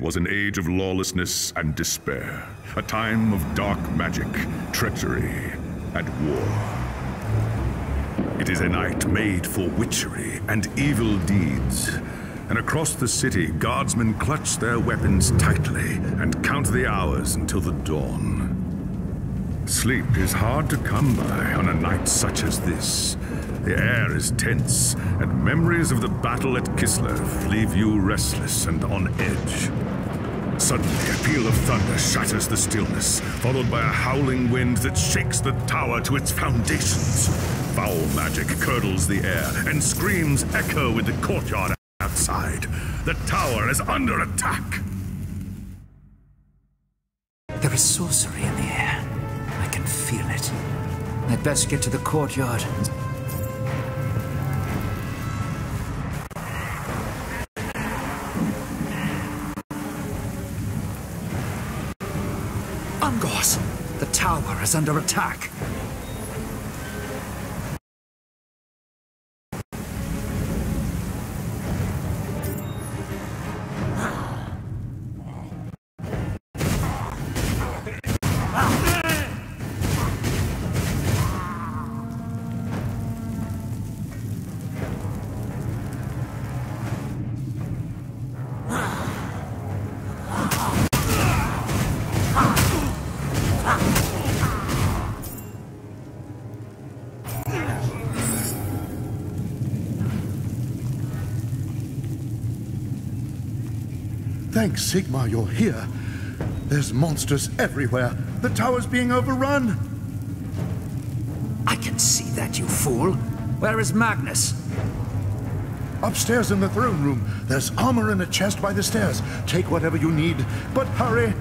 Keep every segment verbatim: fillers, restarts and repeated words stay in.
It was an age of lawlessness and despair, a time of dark magic, treachery, and war. It is a night made for witchery and evil deeds, and across the city, guardsmen clutch their weapons tightly and count the hours until the dawn. Sleep is hard to come by on a night such as this. The air is tense, and memories of the battle at Kislev leave you restless and on edge. Suddenly, a peal of thunder shatters the stillness, followed by a howling wind that shakes the tower to its foundations. Foul magic curdles the air, and screams echo with the courtyard outside. The tower is under attack! There is sorcery in the air. I can feel it. I'd best get to the courtyard. The tower is under attack. Thanks, Sigmar, you're here. There's monsters everywhere. The tower's being overrun. I can see that, you fool. Where is Magnus? Upstairs in the throne room. There's armor in a chest by the stairs. Take whatever you need, but hurry.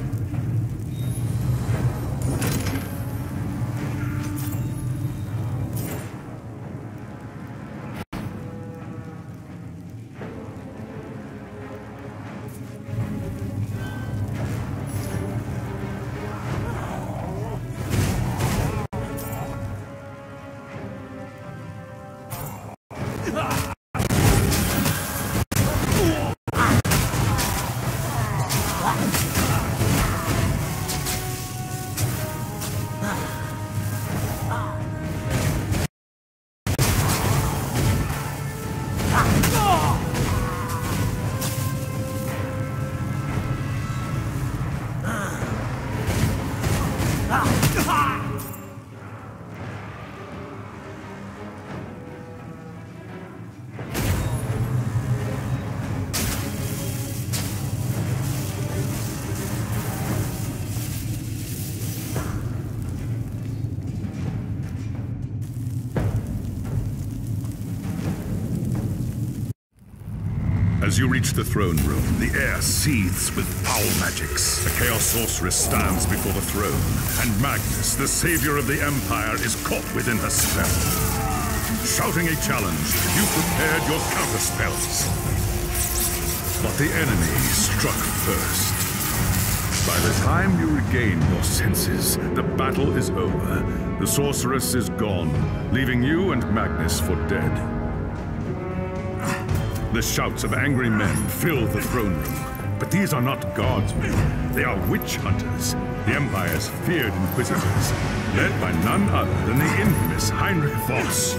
As you reach the throne room, the air seethes with foul magics. The Chaos Sorceress stands before the throne, and Magnus, the savior of the Empire, is caught within her spell. Shouting a challenge, you prepared your counterspells. But the enemy struck first. By the time you regain your senses, the battle is over. The Sorceress is gone, leaving you and Magnus for dead. The shouts of angry men fill the throne room, but these are not guardsmen. They are witch hunters, the Empire's feared inquisitors, led by none other than the infamous Heinrich Voss.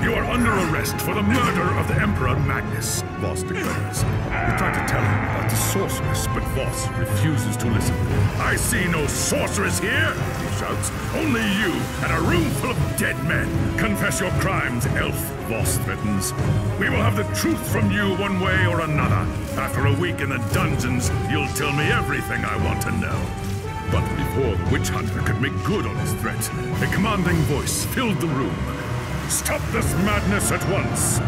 You are under arrest for the murder of the Emperor Magnus, Voss declares. You try to tell him about the sorceress, but Voss refuses to listen. I see no sorceress here, he shouts. Only you and a room full of dead men. Confess your crimes, elf. Voss threatens. We will have the truth from you one way or another. After a week in the dungeons, you'll tell me everything I want to know. But before the witch hunter could make good on his threat, a commanding voice filled the room. Stop this madness at once!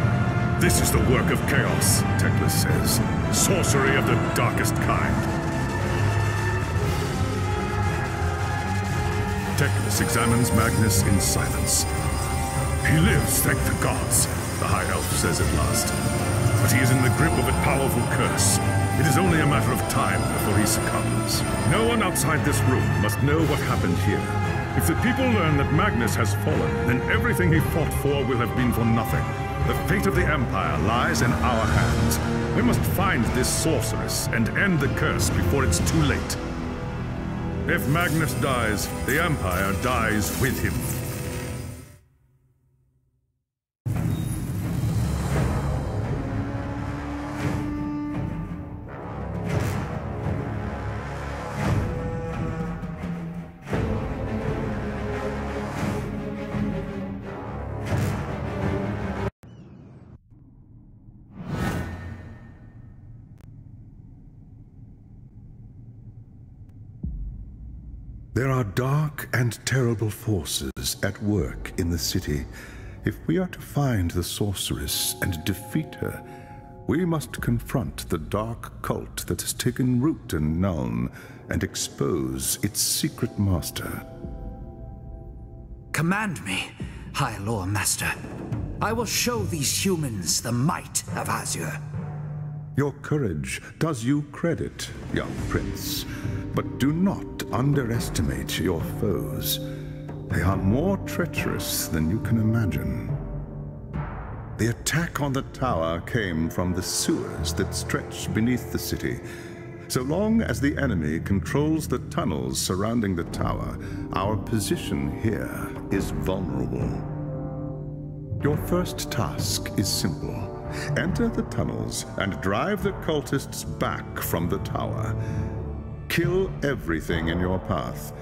This is the work of chaos, Teclis says. Sorcery of the darkest kind. Teclis examines Magnus in silence. He lives, thank the gods, the High Elf says at last. But he is in the grip of a powerful curse. It is only a matter of time before he succumbs. No one outside this room must know what happened here. If the people learn that Magnus has fallen, then everything he fought for will have been for nothing. The fate of the Empire lies in our hands. We must find this sorceress and end the curse before it's too late. If Magnus dies, the Empire dies with him. There are dark and terrible forces at work in the city. If we are to find the sorceress and defeat her, we must confront the dark cult that has taken root in Nuln and expose its secret master. Command me, High Loremaster. I will show these humans the might of Azure. Your courage does you credit, young prince, but do not underestimate your foes. They are more treacherous than you can imagine. The attack on the tower came from the sewers that stretch beneath the city. So long as the enemy controls the tunnels surrounding the tower, our position here is vulnerable. Your first task is simple. Enter the tunnels and drive the cultists back from the tower. Kill everything in your path,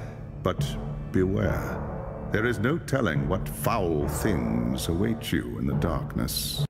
but beware. There is no telling what foul things await you in the darkness.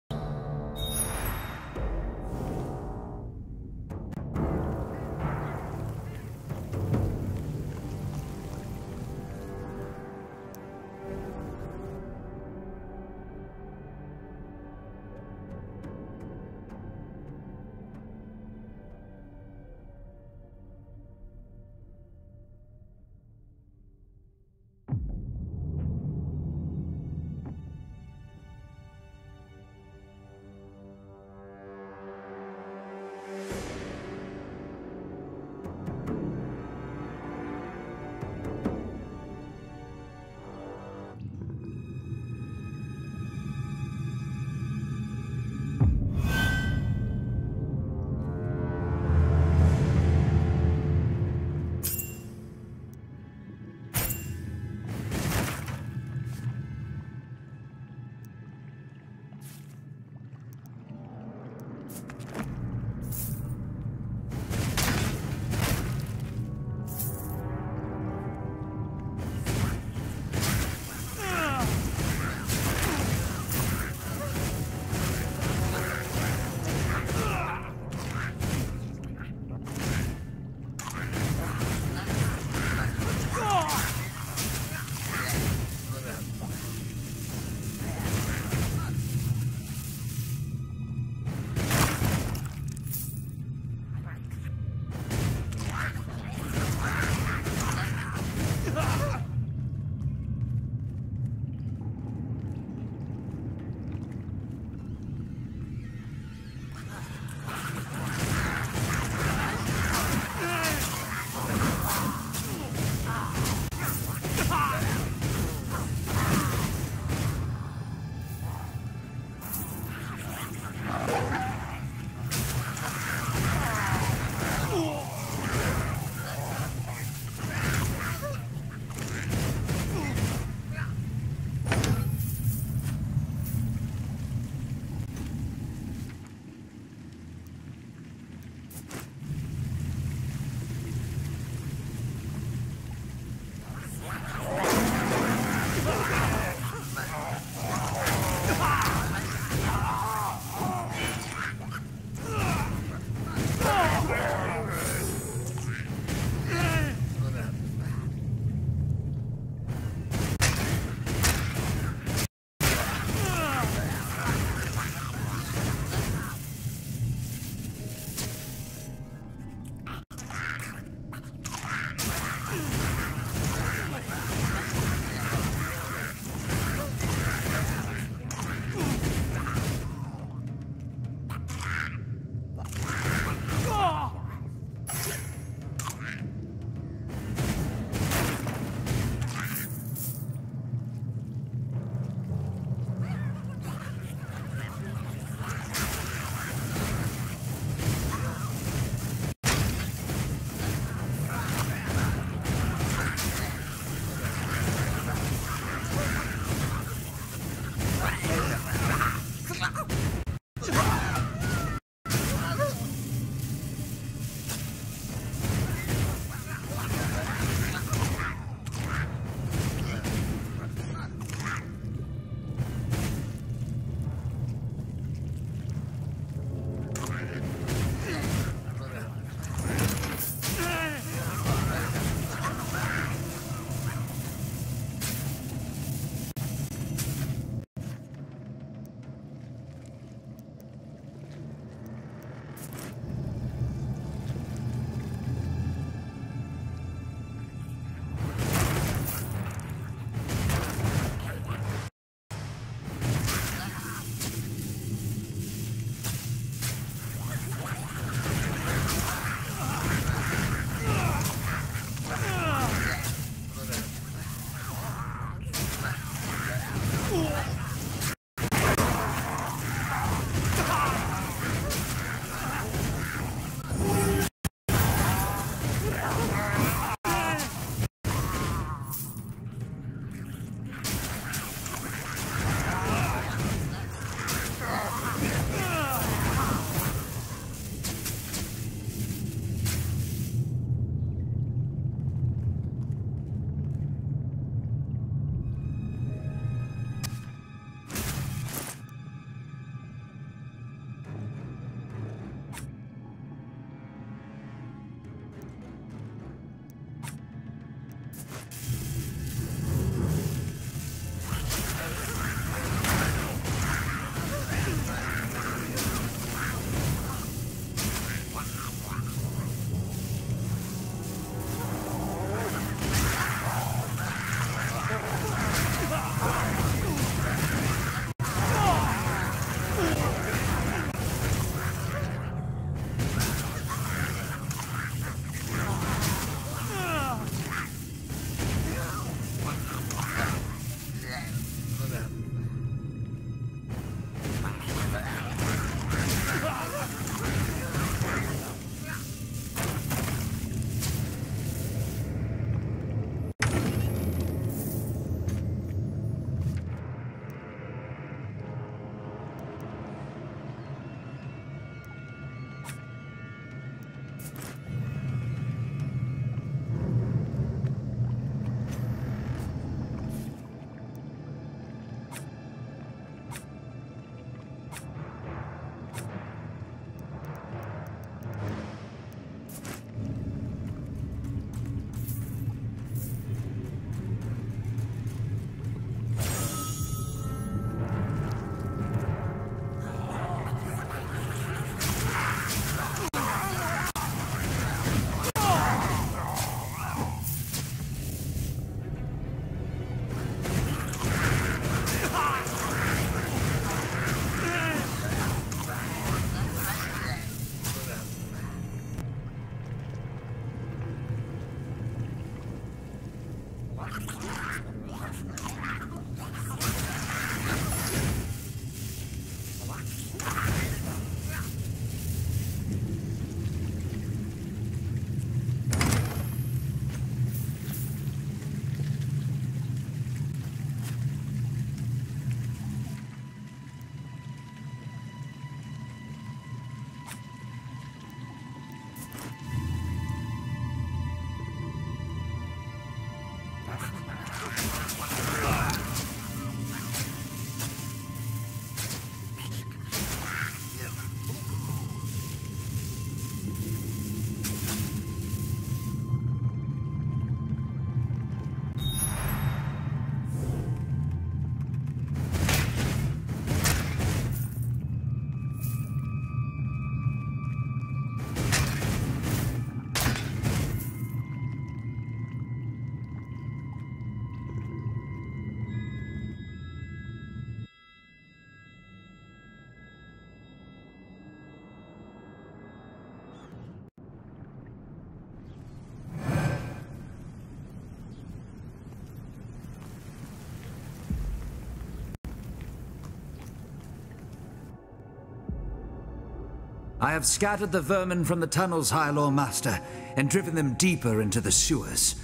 I have scattered the vermin from the tunnels, High Loremaster, and driven them deeper into the sewers.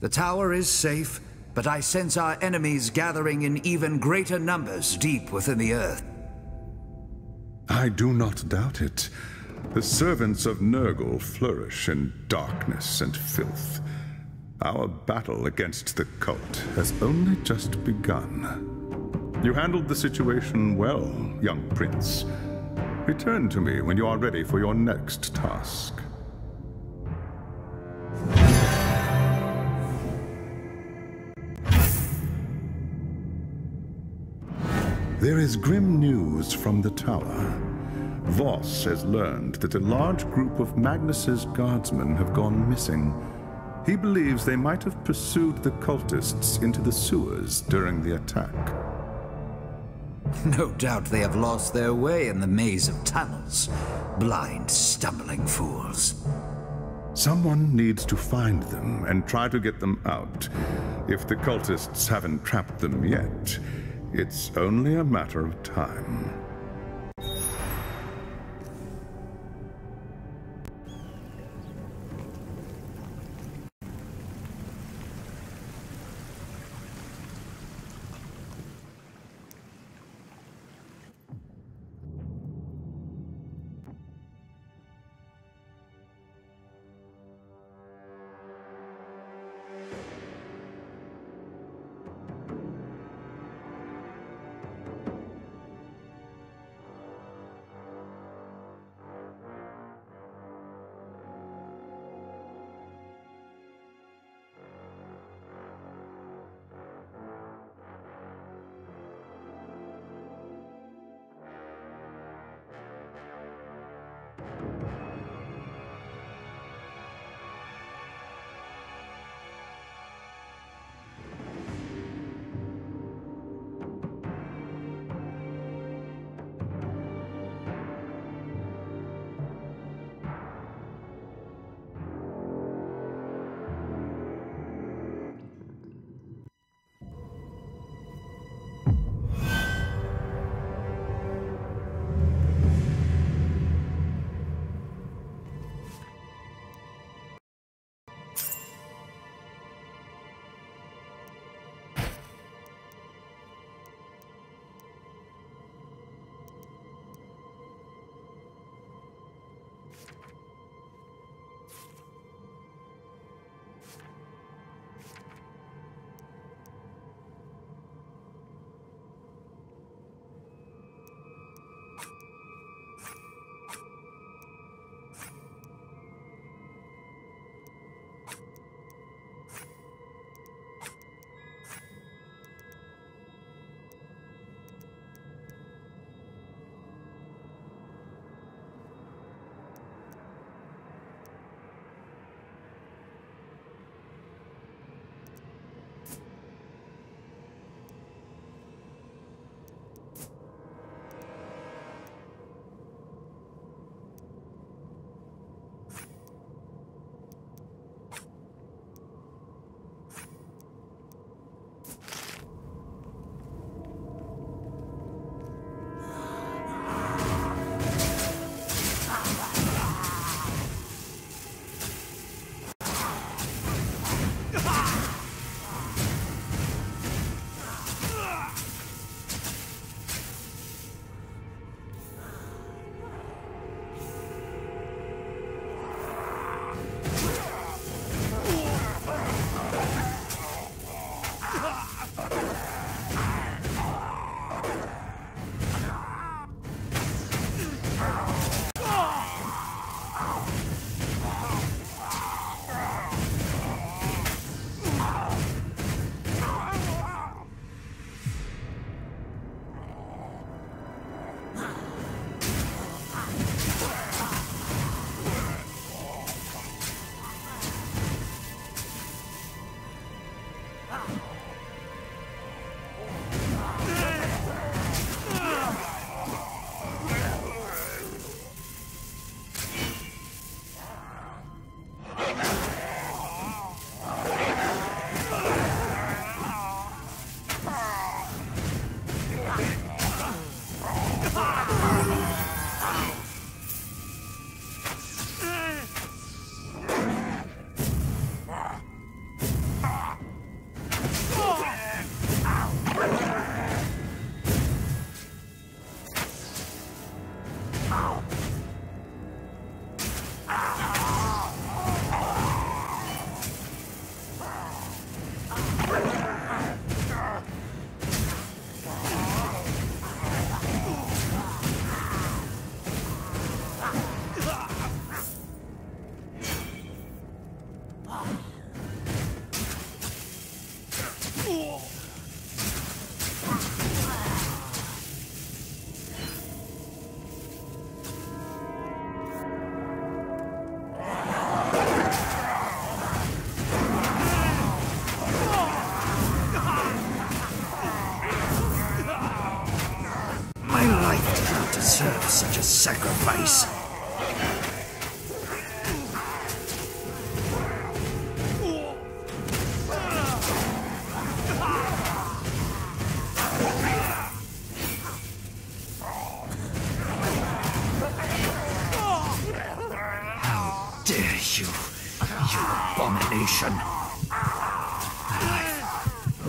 The tower is safe, but I sense our enemies gathering in even greater numbers deep within the earth. I do not doubt it. The servants of Nurgle flourish in darkness and filth. Our battle against the cult has only just begun. You handled the situation well, young prince. Return to me when you are ready for your next task. There is grim news from the tower. Voss has learned that a large group of Magnus's guardsmen have gone missing. He believes they might have pursued the cultists into the sewers during the attack. No doubt they have lost their way in the maze of tunnels. Blind, stumbling fools. Someone needs to find them and try to get them out. If the cultists haven't trapped them yet, it's only a matter of time.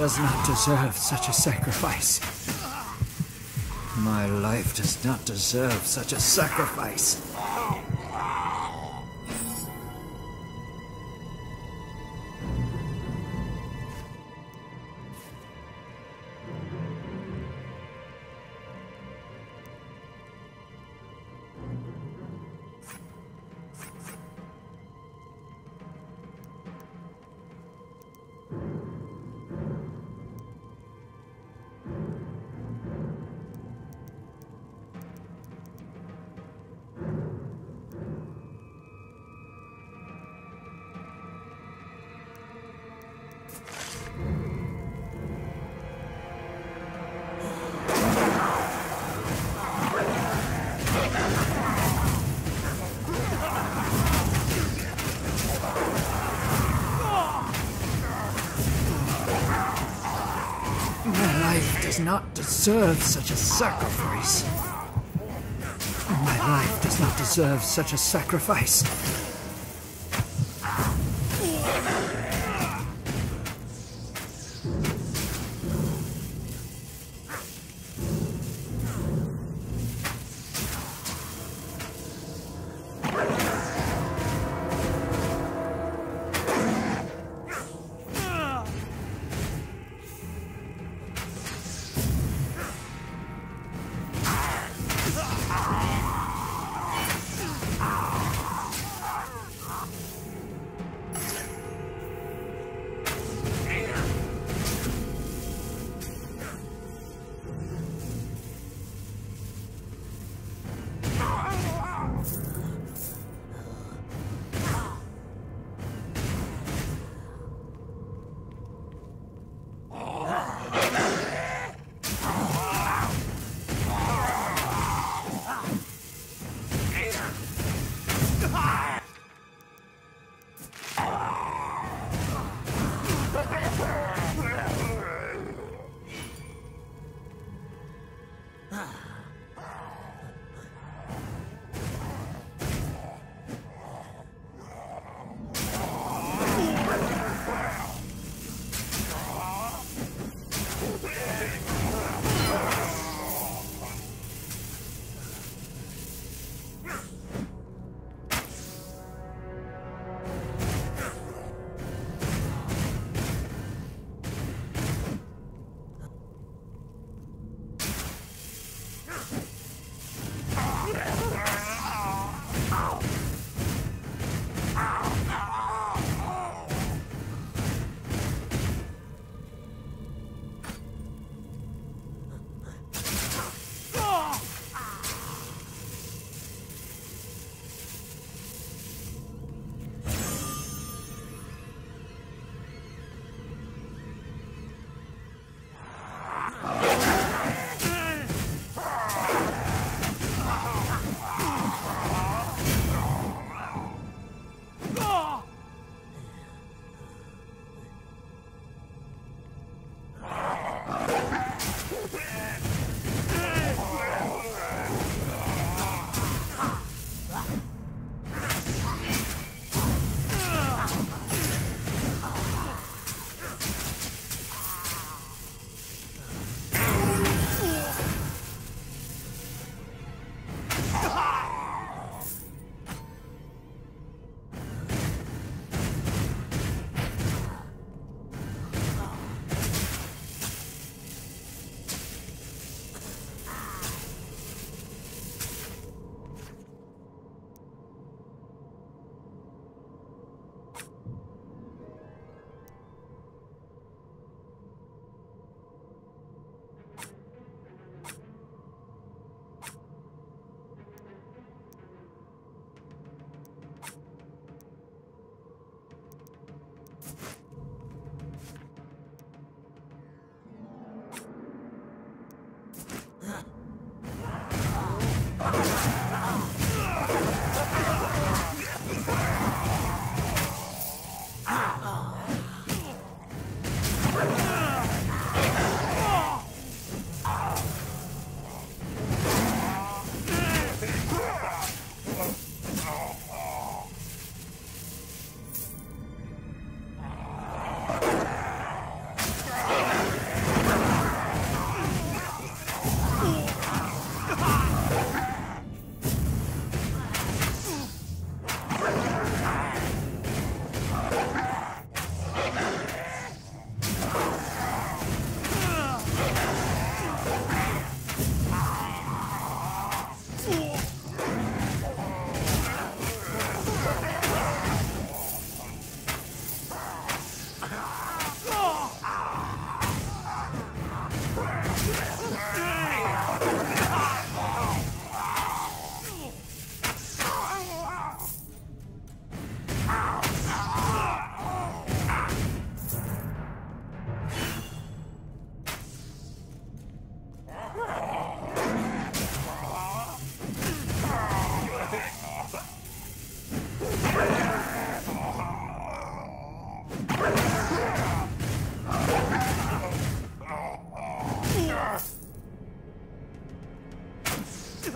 Does not deserve such a sacrifice. My life does not deserve such a sacrifice. Deserve such a sacrifice. My life does not deserve such a sacrifice.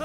Oh!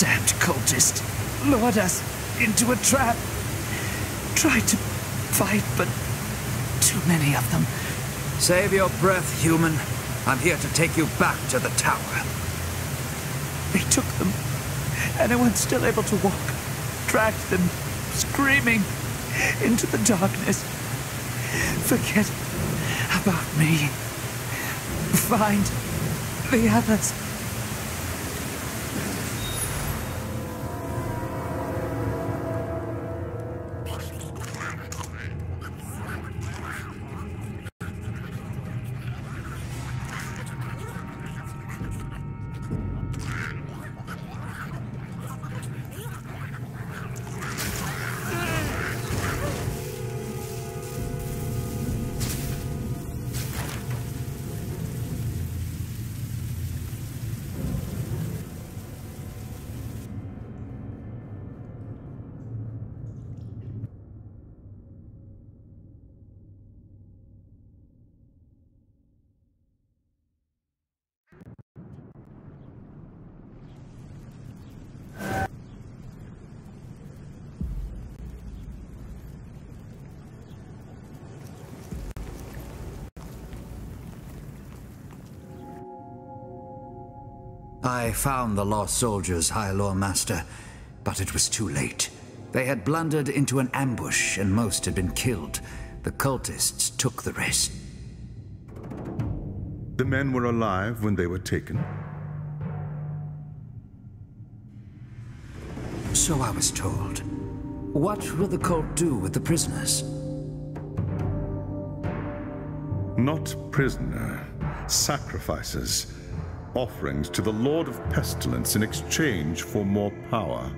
damned cultist lured us into a trap. Tried to fight, but too many of them. Save your breath, human. I'm here to take you back to the tower. They took them. Anyone still able to walk dragged them, screaming, into the darkness. Forget about me. Find the others. I found the lost soldiers, High Loremaster, but it was too late. They had blundered into an ambush, and most had been killed. The cultists took the rest. The men were alive when they were taken. So I was told. What will the cult do with the prisoners? Not prisoner, sacrifices. Offerings to the Lord of Pestilence in exchange for more power.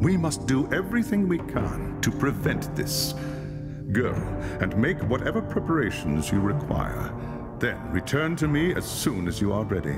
We must do everything we can to prevent this. Go and make whatever preparations you require. Then return to me as soon as you are ready.